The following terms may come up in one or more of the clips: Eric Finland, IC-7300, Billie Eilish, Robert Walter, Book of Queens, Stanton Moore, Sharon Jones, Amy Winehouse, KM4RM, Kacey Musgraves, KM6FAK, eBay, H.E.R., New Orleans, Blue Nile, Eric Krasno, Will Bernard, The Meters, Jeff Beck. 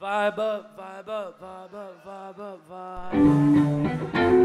Vibe up, vibe up, vibe up, vibe up, vibe up.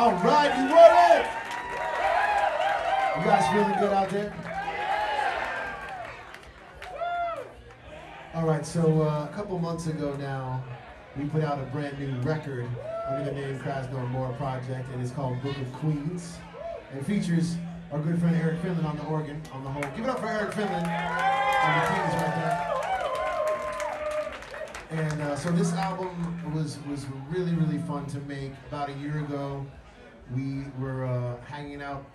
All right, you ready? You guys feeling good out there? All right, so a couple months ago now, we put out a brand new record under the name Krasno & Moore Project, and it's called Book of Queens. And features our good friend Eric Finland on the organ, on the whole. Give it up for Eric Finland on the keys right there. And so this album was really, really fun to make. About a year ago, we were hanging out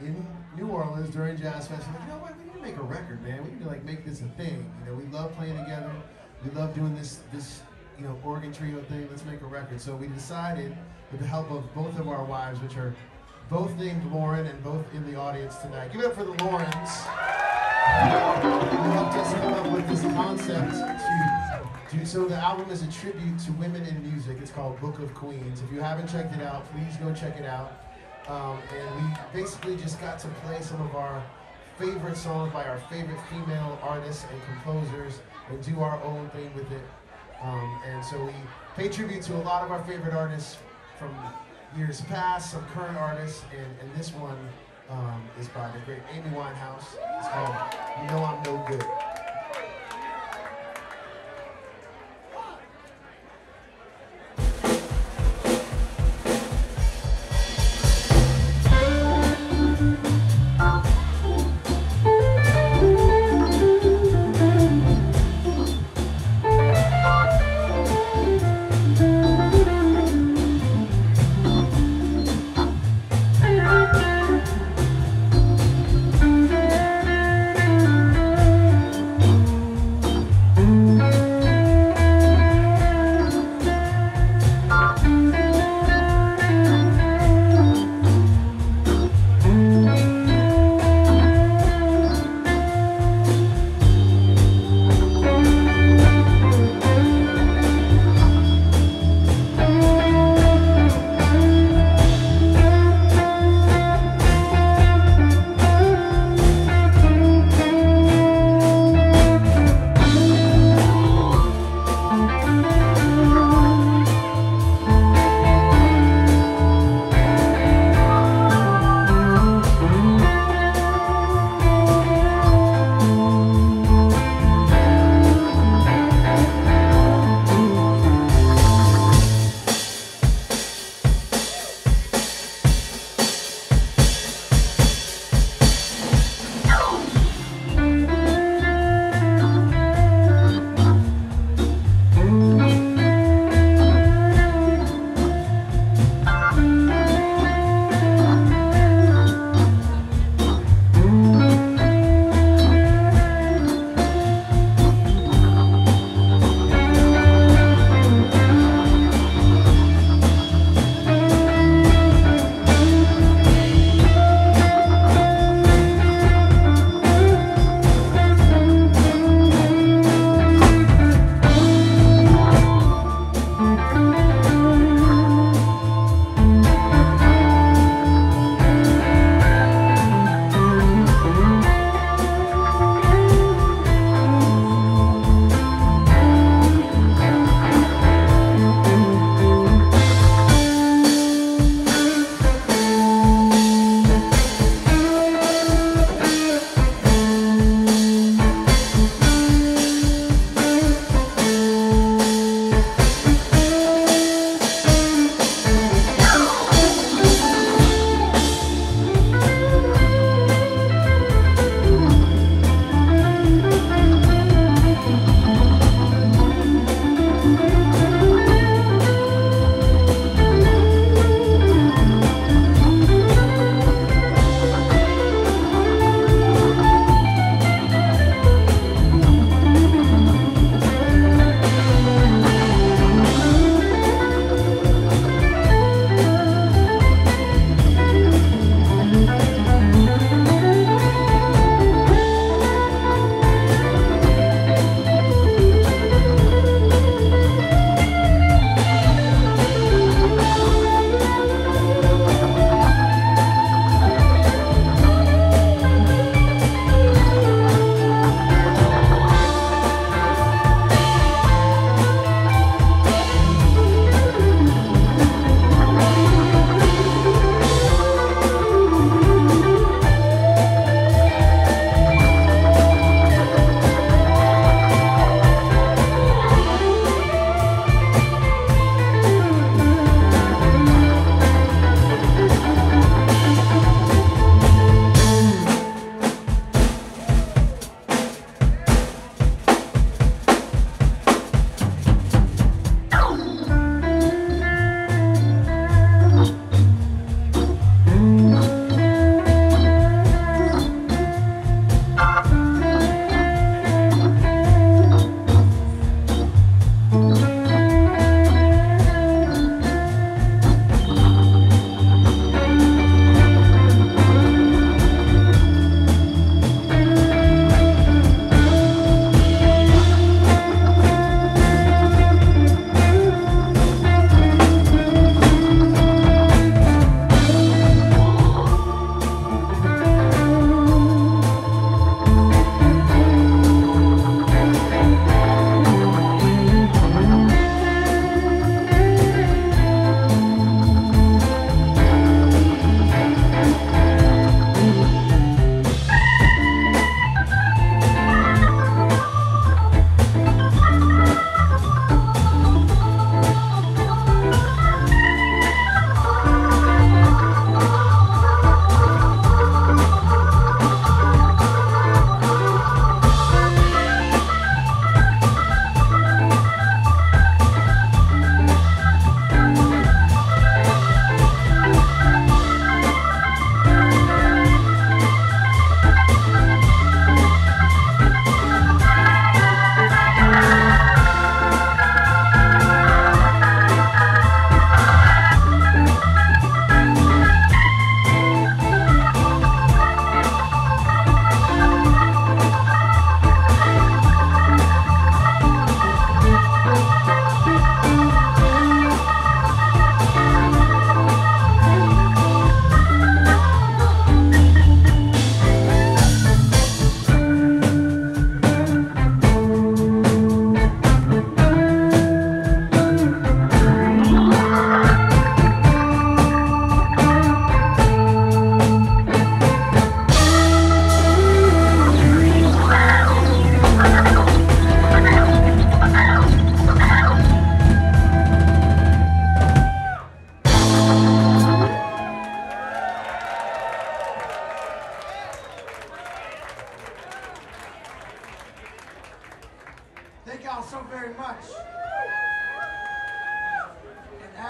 in New Orleans during Jazz Fest. We're like, you know what, we need to make a record, man. We need to like make this a thing. You know, we love playing together. We love doing this you know, organ trio thing. Let's make a record. So we decided, with the help of both of our wives, which are both named Lauren and both in the audience tonight. Give it up for the Laurens. Who helped us come up with this concept so the album is a tribute to women in music. It's called Book of Queens. If you haven't checked it out, please go check it out. And we basically just got to play some of our favorite songs by our favorite female artists and composers and do our own thing with it. And so we pay tribute to a lot of our favorite artists from years past, some current artists, and this one is by the great Amy Winehouse. It's called You Know I'm No Good.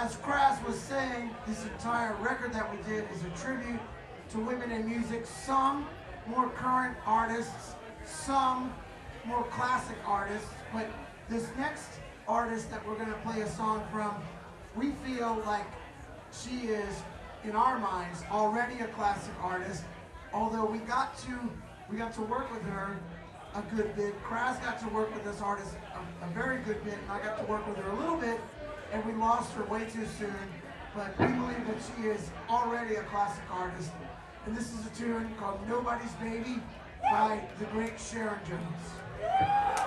as Kras was saying, this entire record that we did is a tribute to women in music, some more current artists, some more classic artists, but this next artist that we're gonna play a song from, we feel like she is, in our minds, already a classic artist, although we got to work with her a good bit. Kras got to work with this artist a very good bit, and I got to work with her a little bit, and we lost her way too soon, but we believe that she is already a classic artist. And this is a tune called Nobody's Baby by the great Sharon Jones.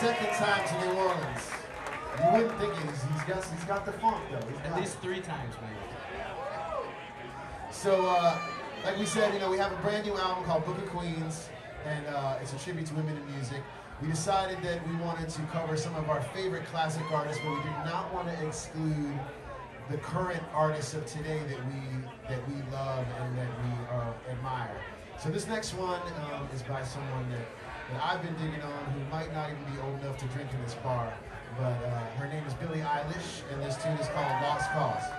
second time to New Orleans. You wouldn't think he's got the funk though. At least three times, maybe. So, like we said, we have a brand new album called Book of Queens, and it's a tribute to women in music. We decided that we wanted to cover some of our favorite classic artists, but we did not want to exclude the current artists of today that we love and that we admire. So this next one is by someone that I've been digging on, who might not even be old enough to drink in this bar, but her name is Billie Eilish, and this tune is called Lost Cause.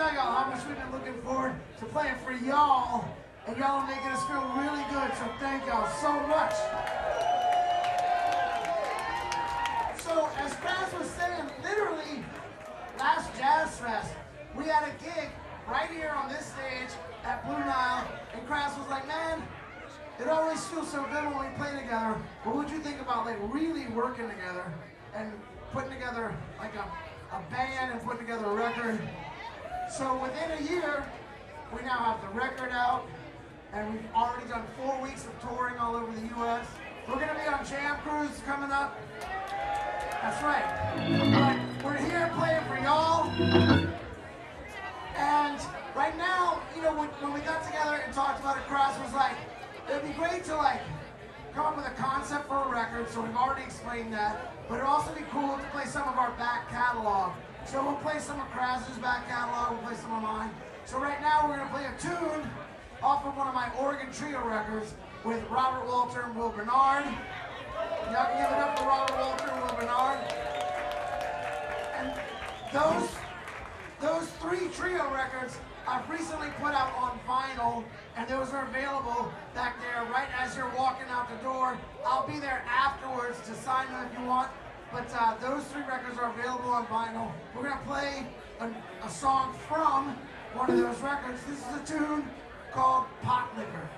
tell y'all how much we've been looking forward to playing for y'all, and y'all are making us feel really good, so thank y'all so much. So, as Kras was saying, literally, last Jazz Fest, we had a gig right here on this stage at Blue Nile, and Kras was like, man, it always feels so good when we play together. What would you think about like really working together and putting together like a band and putting together a record? So within a year, we now have the record out, and we've already done 4 weeks of touring all over the U.S. We're going to be on Jam Cruise coming up. That's right. But we're here playing for y'all. And right now, you know, when we got together and talked about it, Kras was like, it'd be great to like come up with a concept for a record, so we've already explained that, but it'd also be cool to play some of our back catalog. So we'll play some of Kras's back catalog, we'll play some of mine. So right now we're gonna play a tune off of one of my Oregon Trio records with Robert Walter and Will Bernard. Y'all can give it up for Robert Walter and Will Bernard. And those three Trio records I've recently put out on vinyl, and those are available back there right as you're walking out the door. I'll be there afterwards to sign them if you want, but those three records are available on vinyl. We're gonna play a song from one of those records. This is a tune called Pot Liquor.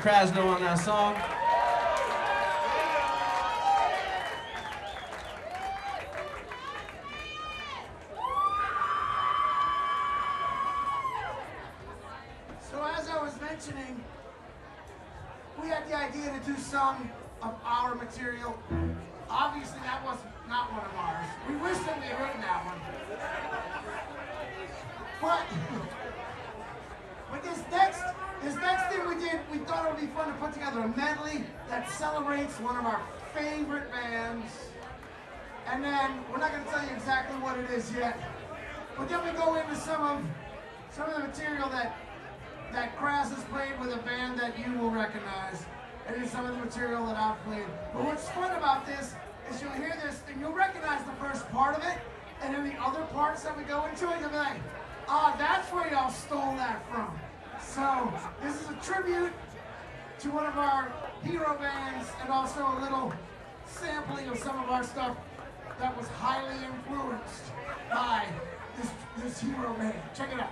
Eric Krasno on that song. So as I was mentioning, we had the idea to do some of our material. Obviously that was not one of ours. We wish that they had written that one. But with this next thing we did, we thought it would be fun to put together a medley that celebrates one of our favorite bands. And then, we're not going to tell you exactly what it is yet, but then we go into some of the material that Kras has played with a band that you will recognize, and then some of the material that I've played. But what's fun about this is you'll hear this, and you'll recognize the first part of it, and then the other parts that we go into it, you'll be like, ah, that's where y'all stole that from. So, this is a tribute to one of our hero bands, and also a little sampling of some of our stuff that was highly influenced by this hero band. Check it out.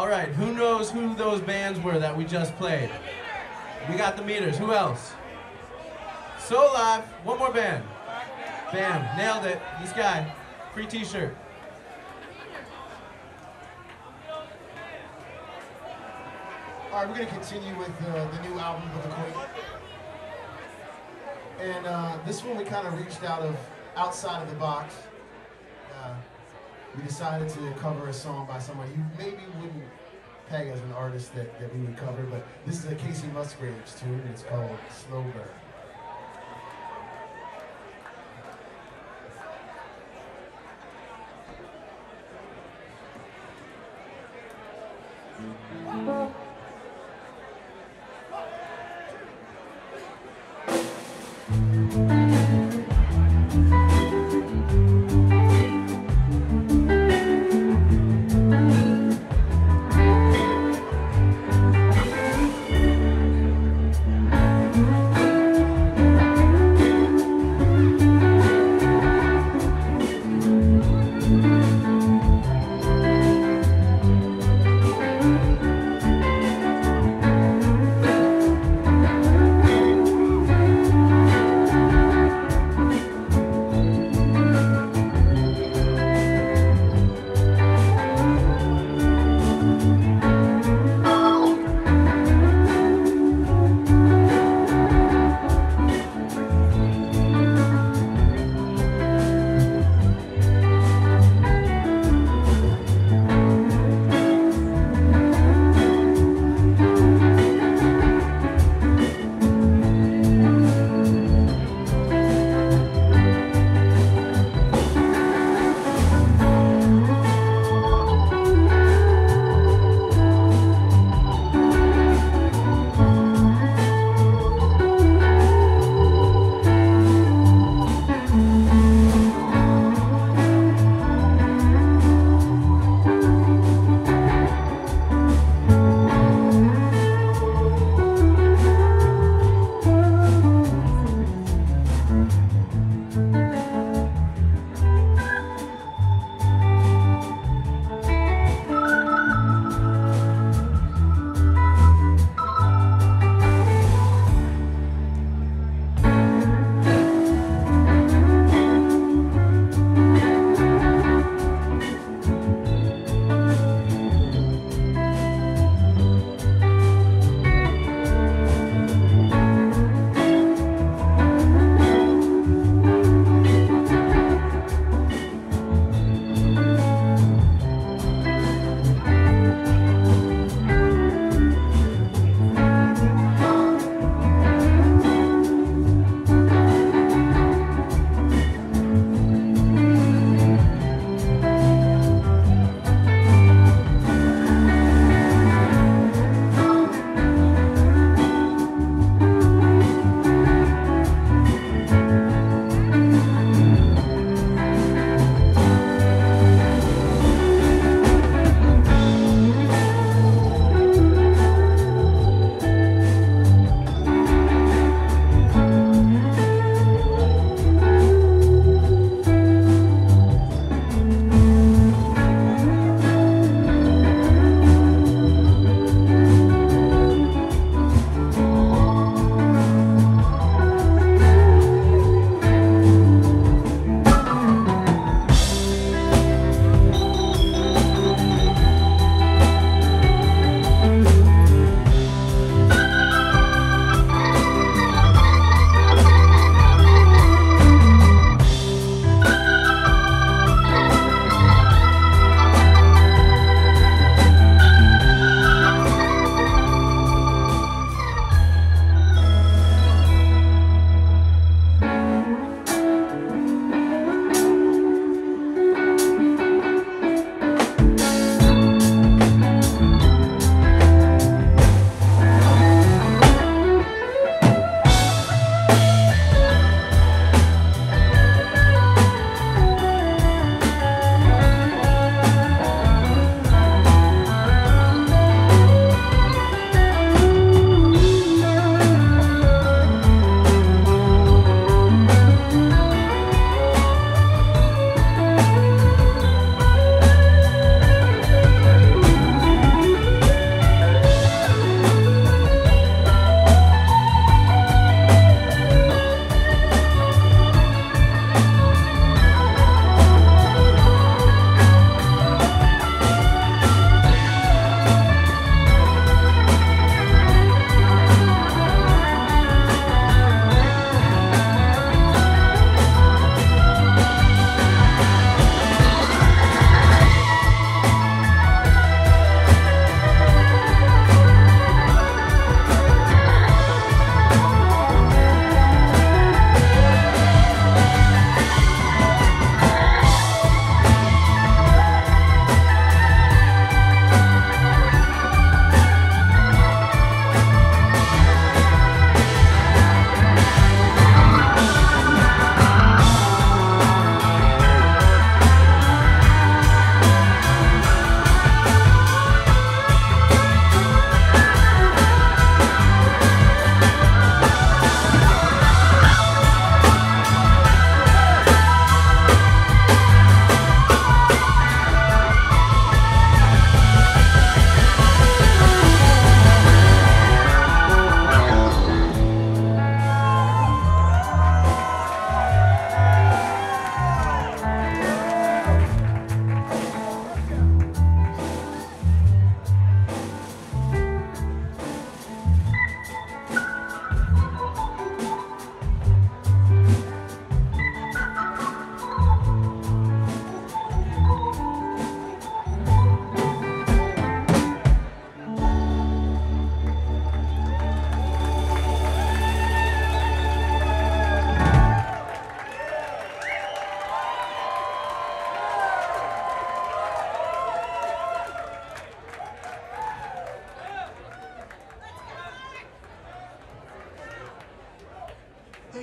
All right, who knows who those bands were that we just played? We got the Meters. Who else? So Live. One more band. Bam. Nailed it. This guy. Free t-shirt. All right, we're going to continue with the new album, Book of Queens. And this one we kind of reached outside of the box. We decided to cover a song by somebody you maybe wouldn't peg as an artist that we would cover, but this is a Kacey Musgraves tune, and it's called Slow Burn.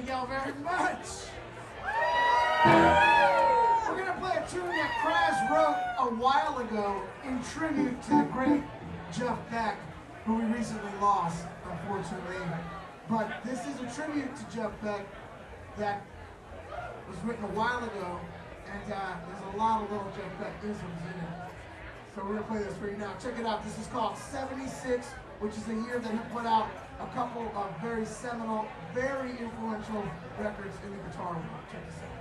thank y'all very much. We're going to play a tune that Kras wrote a while ago in tribute to the great Jeff Beck, who we recently lost, unfortunately. But this is a tribute to Jeff Beck that was written a while ago, and there's a lot of little Jeff Beck isms in it. So we're going to play this for you now. Check it out. This is called 76, which is the year that he put out a couple of very seminal, very influential records in the guitar world. Check this out.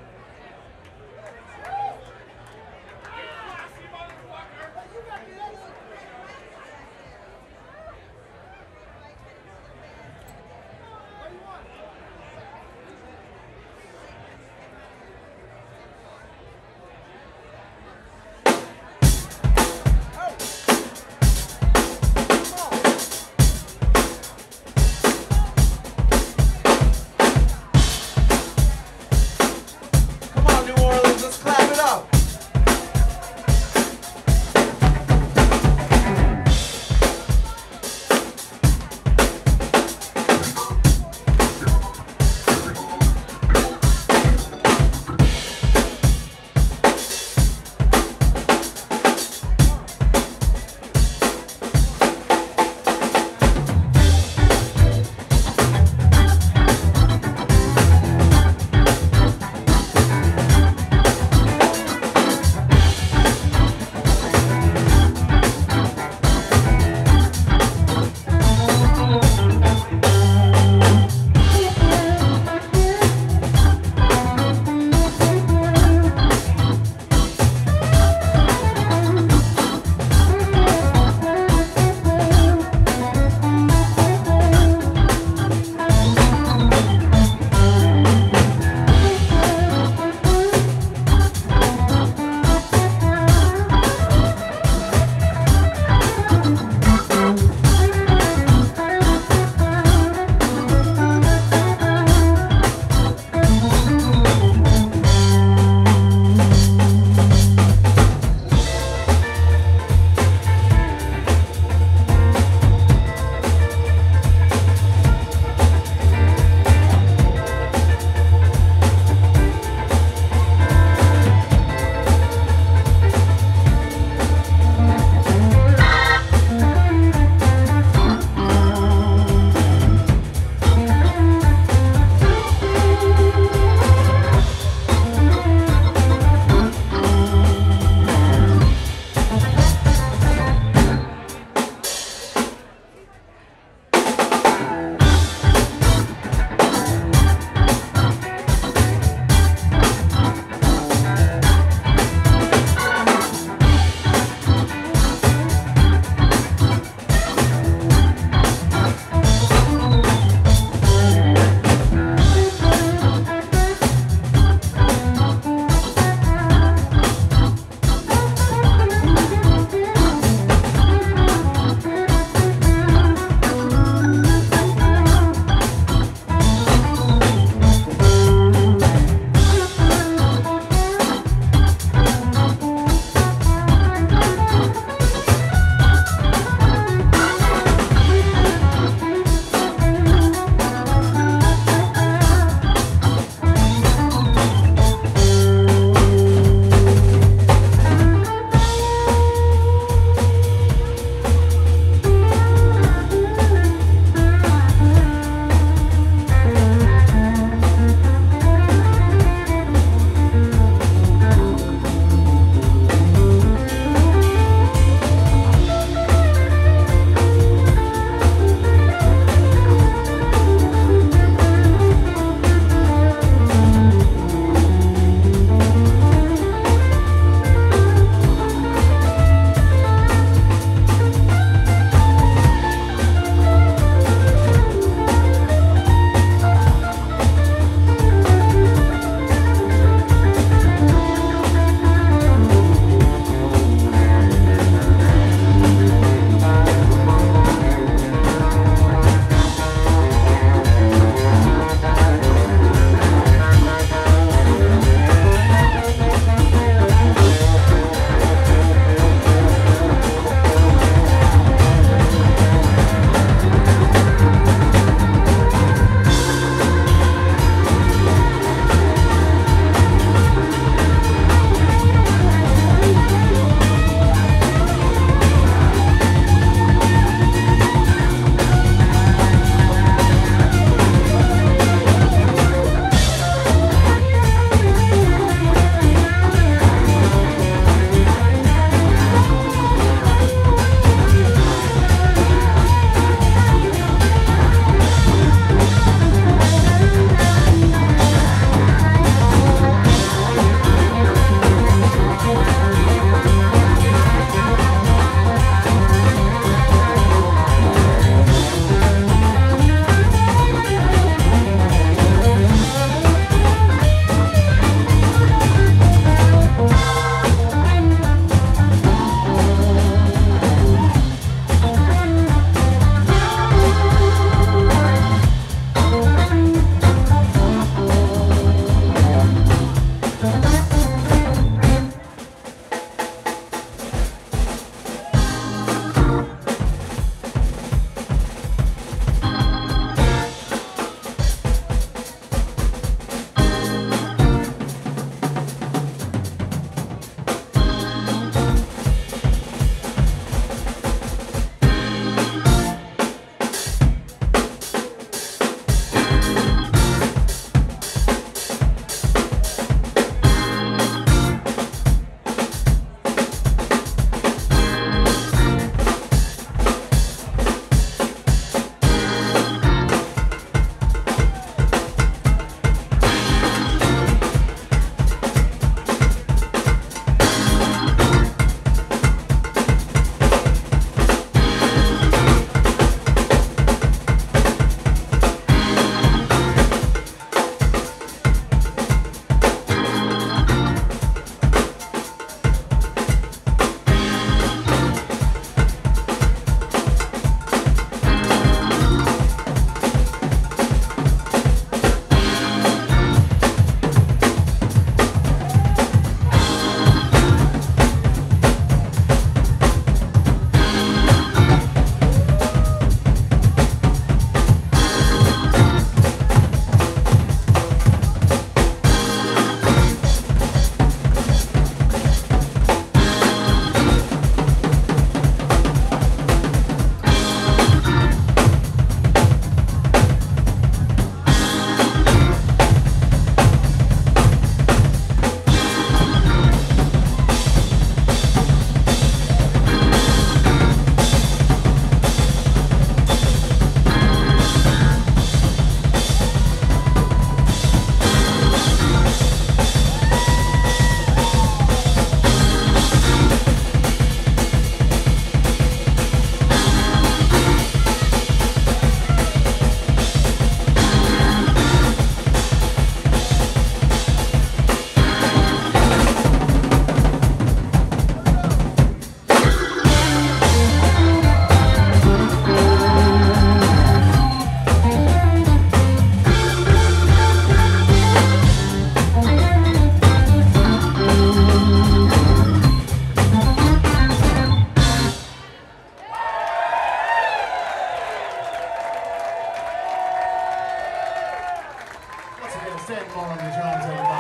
fun on the drums, everybody.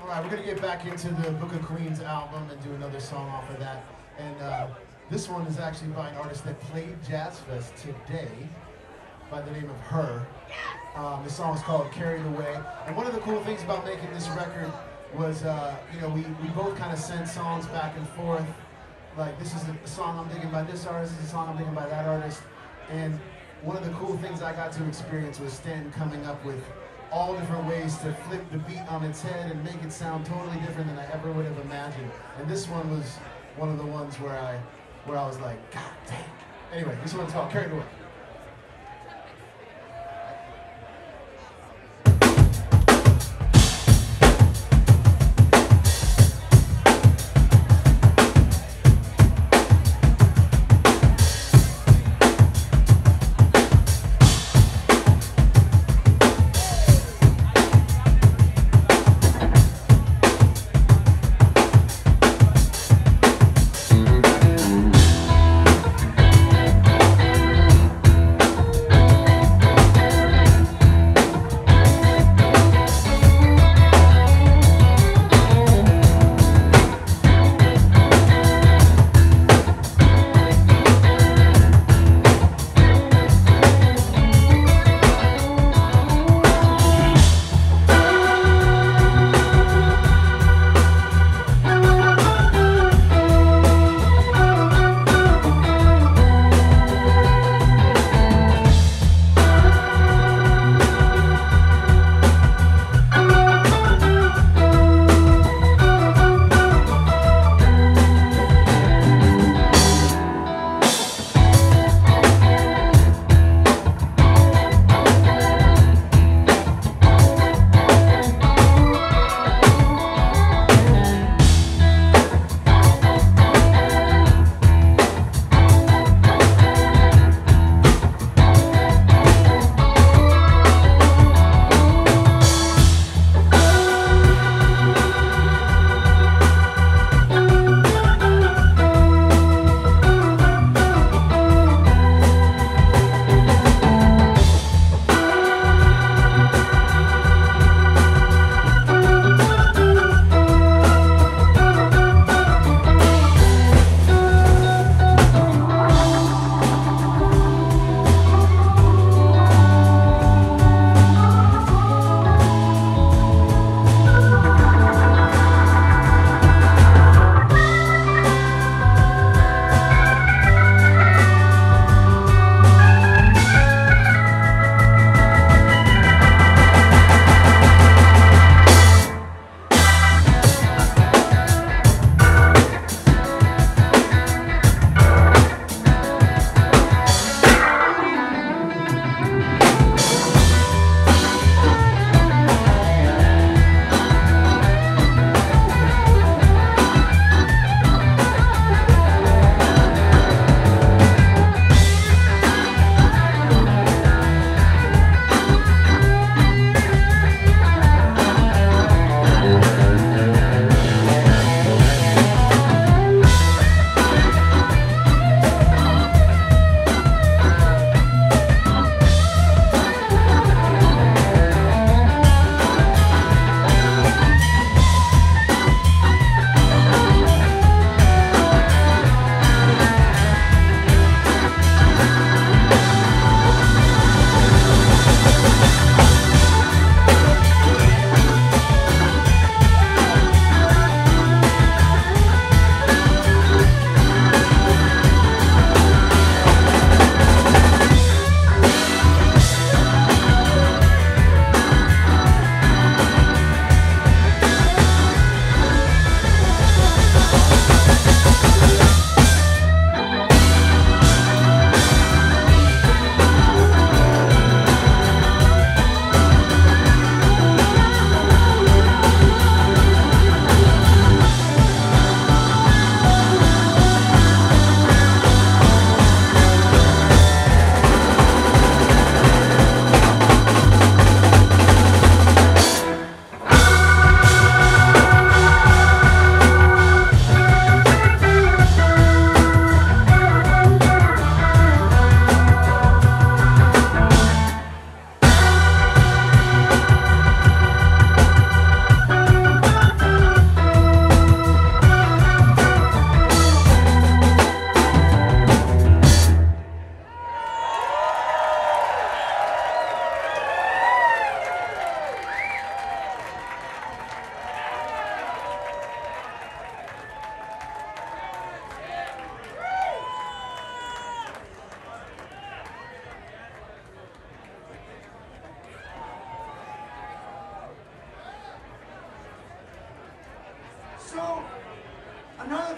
All right, we're going to get back into the Book of Queens album and do another song off of that. And this one is actually by an artist that played Jazz Fest today by the name of H.E.R. The song is called Carried Away. And one of the cool things about making this record was, you know, we both kind of send songs back and forth. Like, this is a song I'm thinking by this artist, this is a song I'm thinking by that artist. And one of the cool things I got to experience was Stanton coming up with all different ways to flip the beat on its head and make it sound totally different than I ever would have imagined. And this one was one of the ones where I was like, God dang. Anyway, this one's called Carried Away.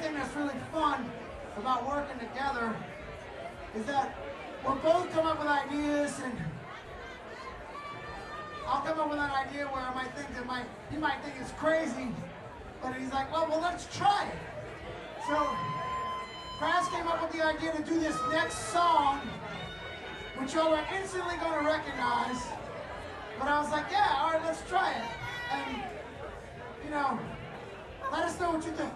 thing that's really fun about working together is that we'll both come up with ideas, and I'll come up with an idea where I might think that he might think it's crazy, but he's like, oh, well, let's try it. So Kras came up with the idea to do this next song, which y'all are instantly going to recognize. But I was like, yeah, all right, let's try it. And, you know, let us know what you think.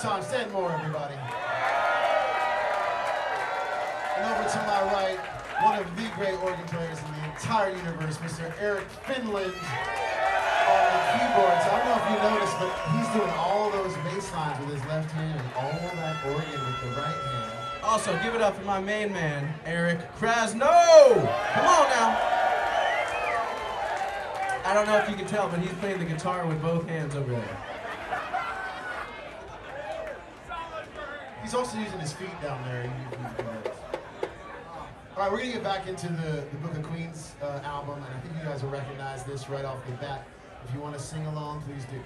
about time. Stanton Moore, everybody. And over to my right, one of the great organ players in the entire universe, Mr. Eric Finland. On the keyboards, I don't know if you noticed, but he's doing all those bass lines with his left hand and all that organ with the right hand. Also, give it up for my main man, Eric Krasno! Come on now! I don't know if you can tell, but he's playing the guitar with both hands over there. He's also using his feet down there. All right, we're gonna get back into the Book of Queens album, and I think you guys will recognize this right off the bat. If you want to sing along, please do.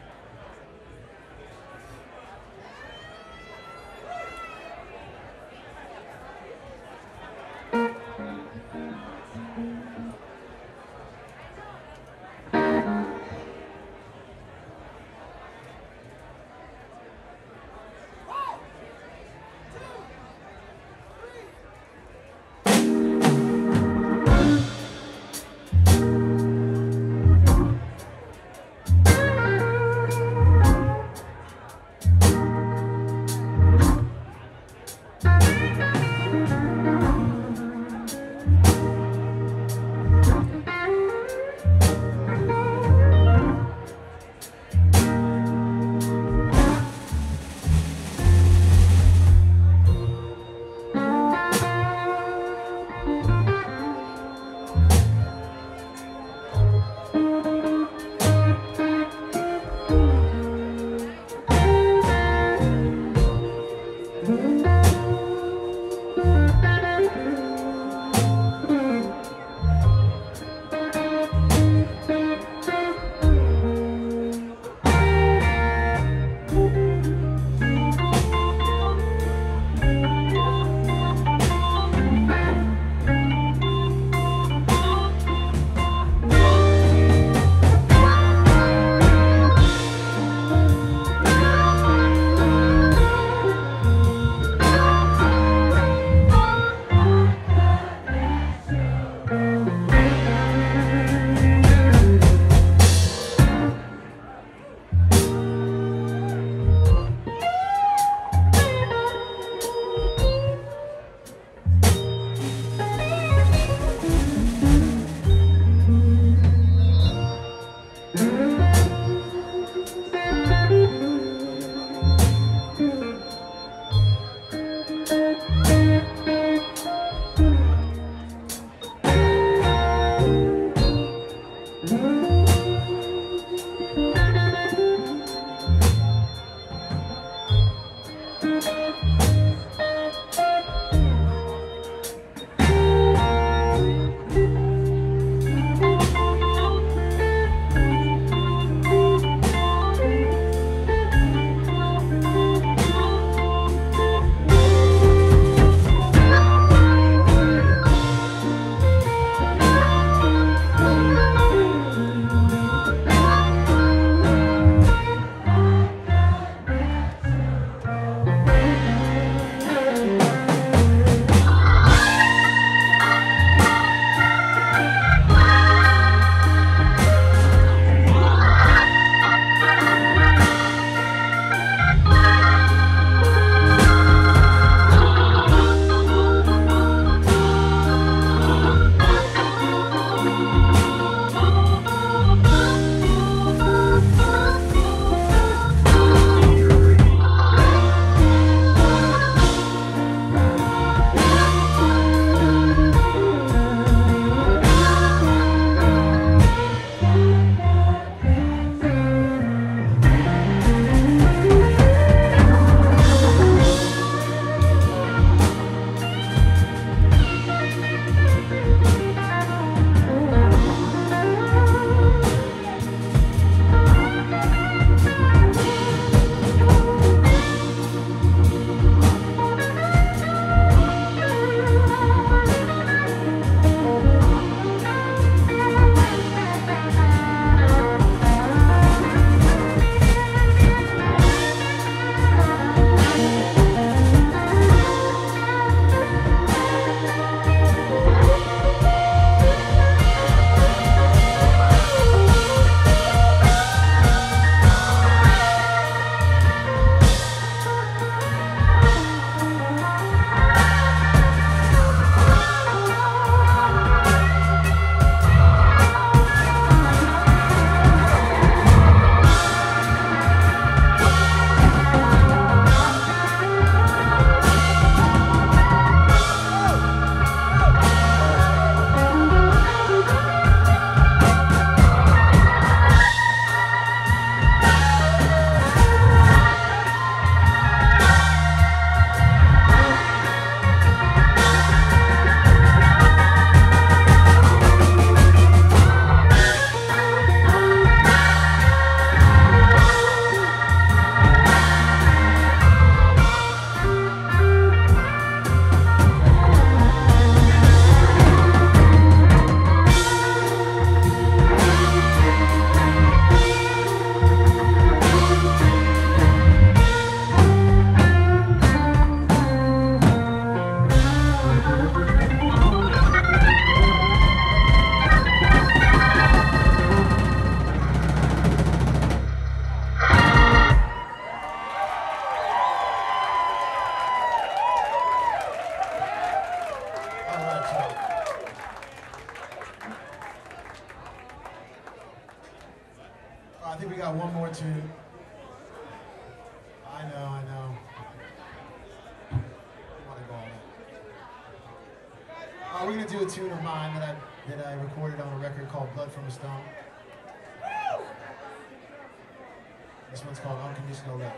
got one more tune. I know. I don't want to go on that. We're going to do a tune of mine that I recorded on a record called Blood from a Stone. Woo! This one's called Unconditional Love.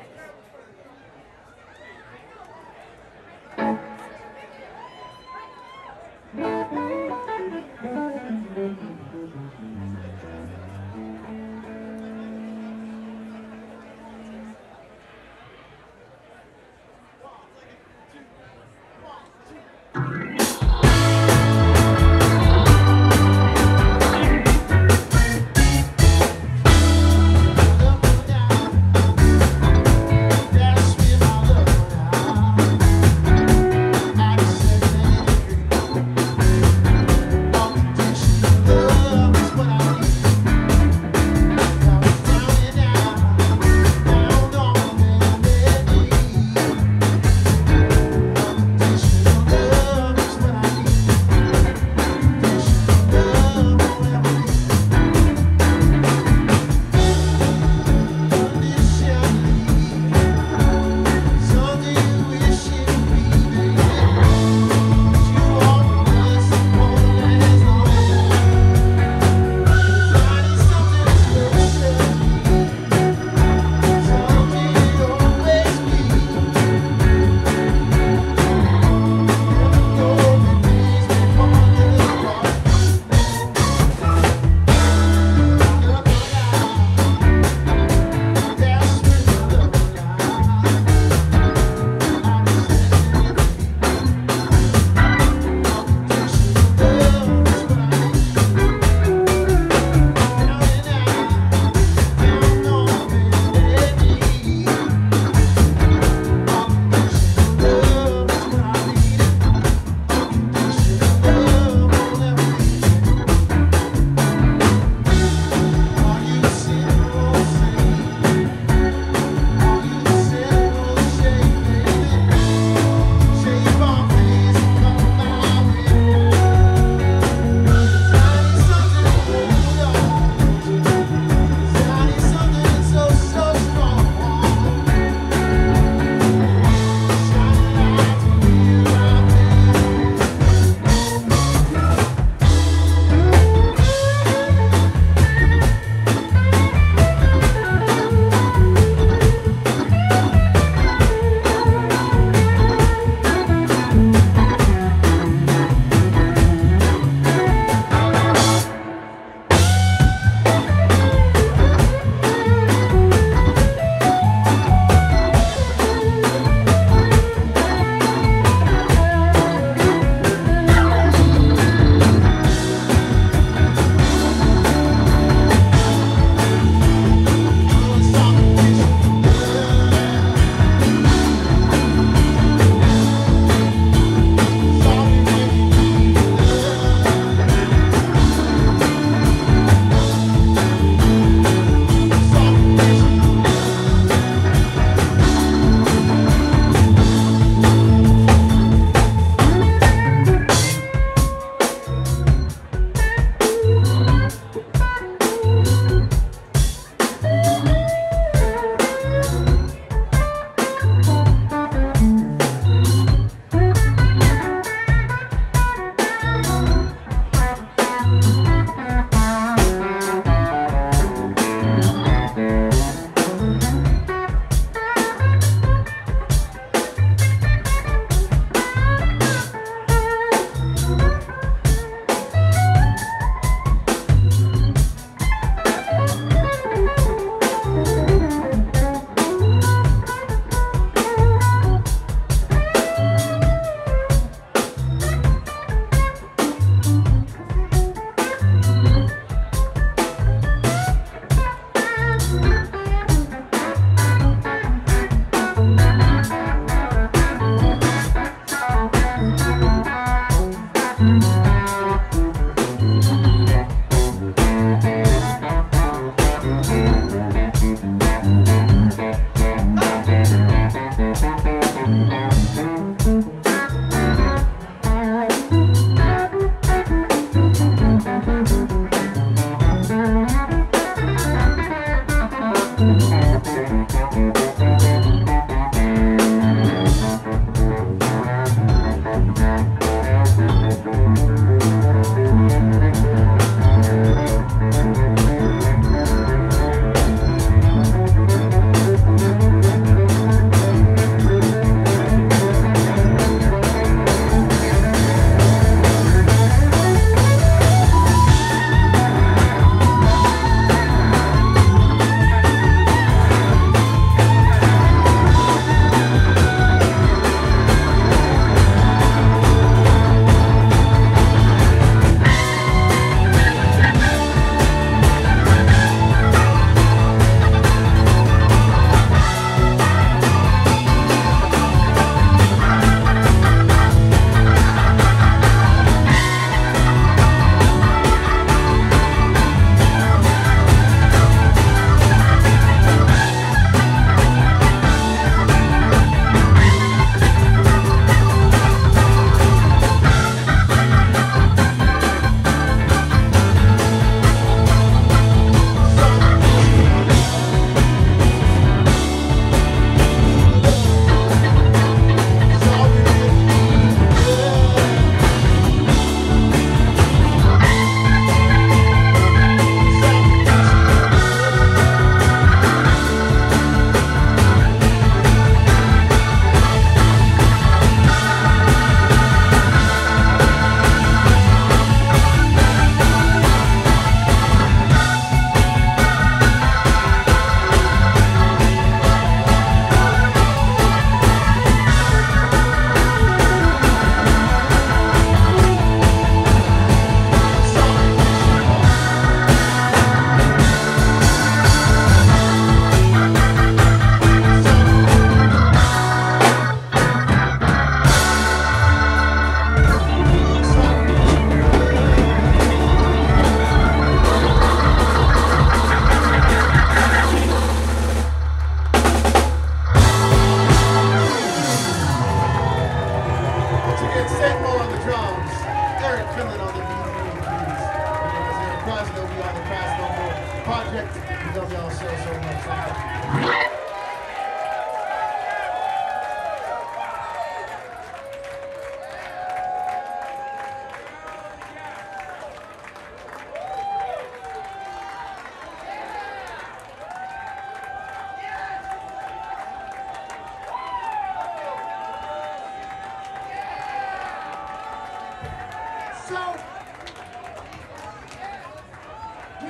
So,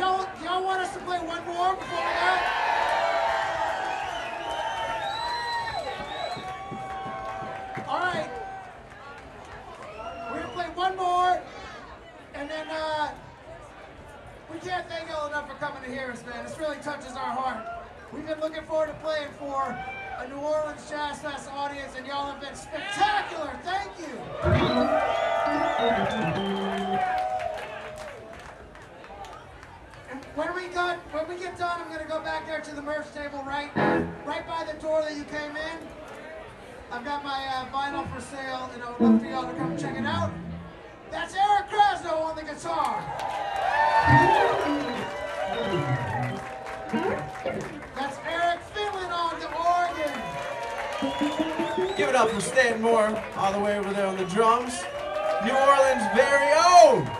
y'all want us to play one more before we go? All right. We're gonna play one more, and then we can't thank y'all enough for coming to hear us, man. This really touches our heart. We've been looking forward to playing for a New Orleans Jazz Fest audience, and y'all have been spectacular. Thank you. And when we get done, I'm gonna go back there to the merch table right by the door that you came in. I've got my vinyl for sale, and I would love for y'all to come check it out. That's Eric Krasno on the guitar. That's Eric Finland on the organ. Give it up for Stanton Moore, all the way over there on the drums. New Orleans' very own.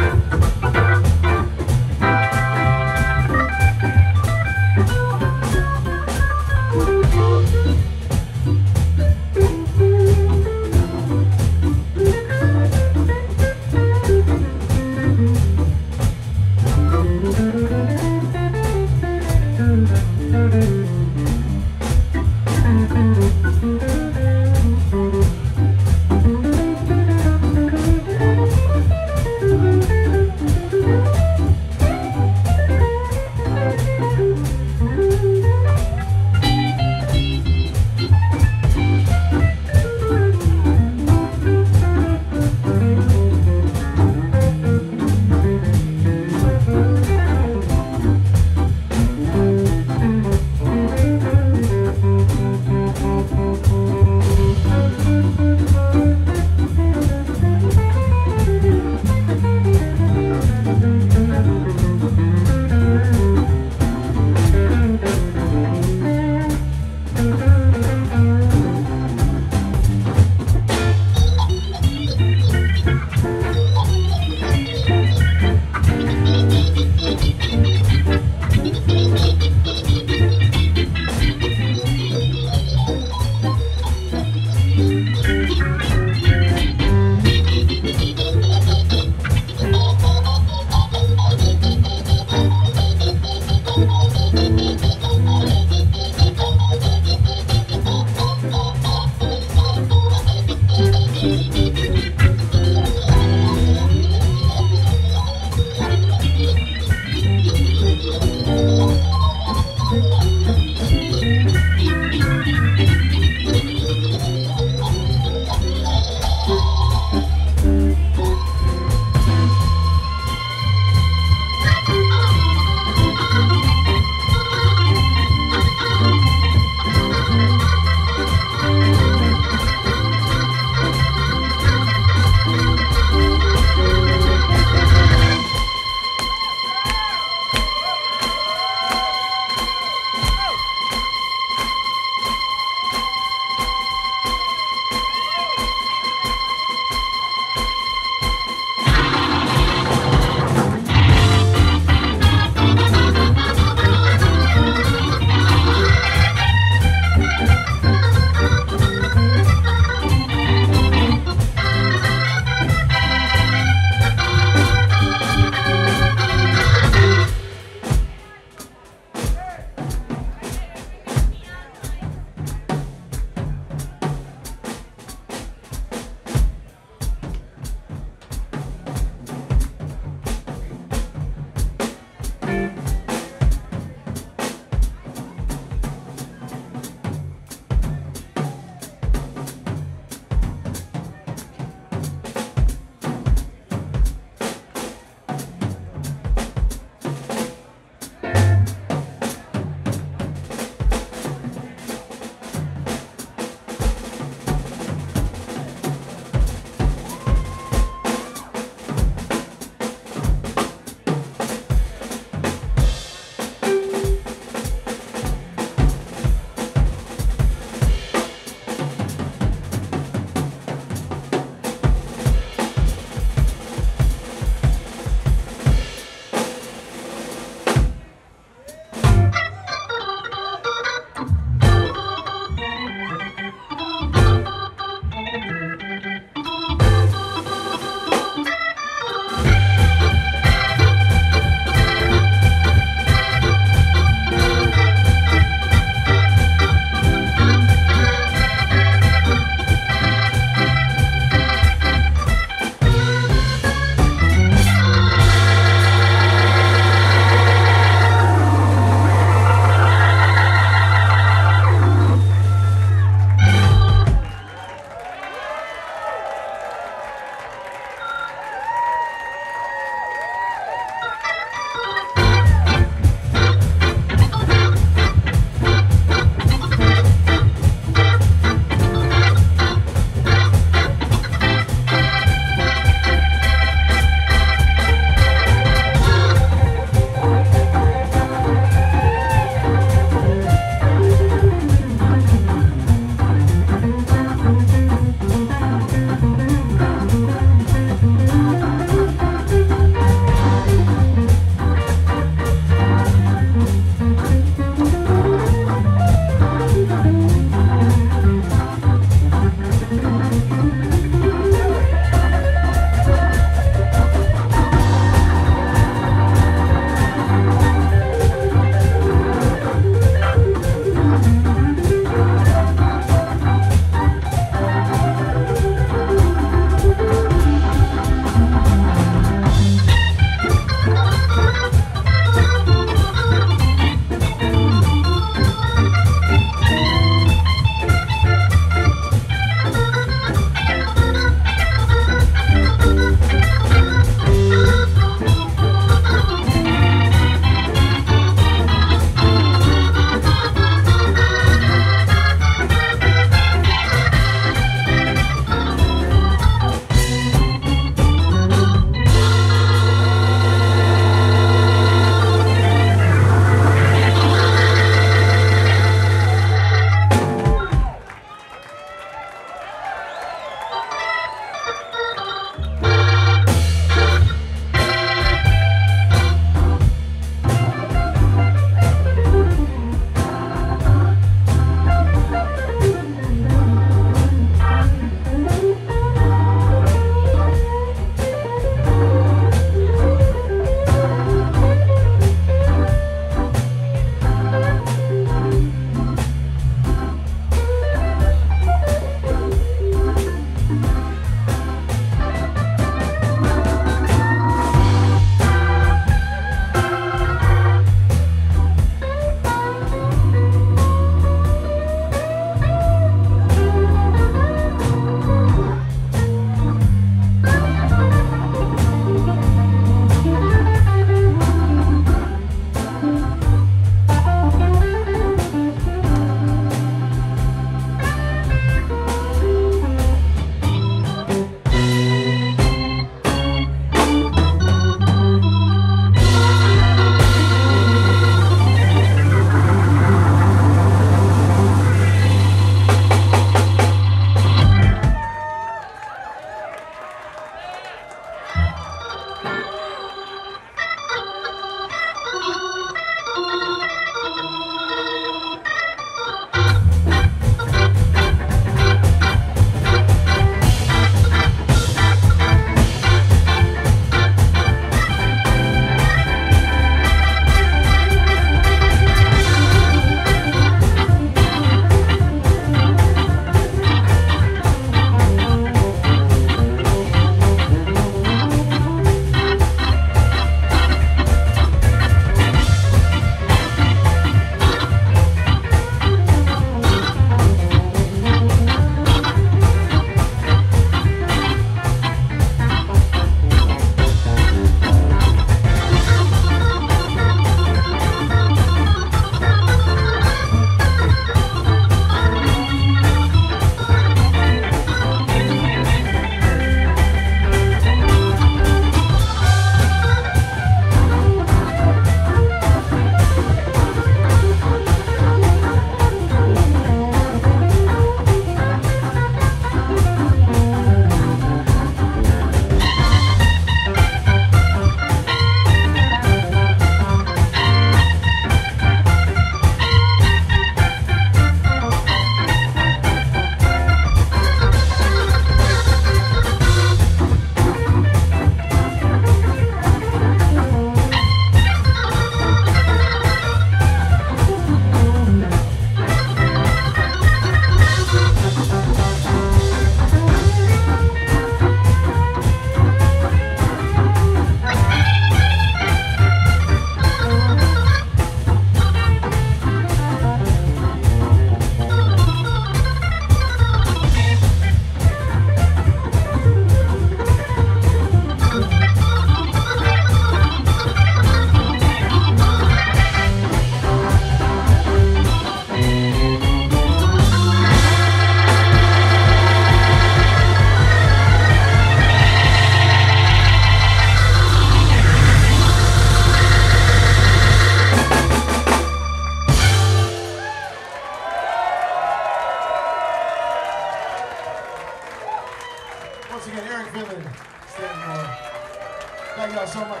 Thank y'all so much.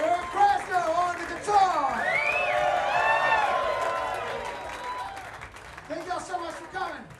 Eric Krasno on the guitar. Thank y'all so much for coming.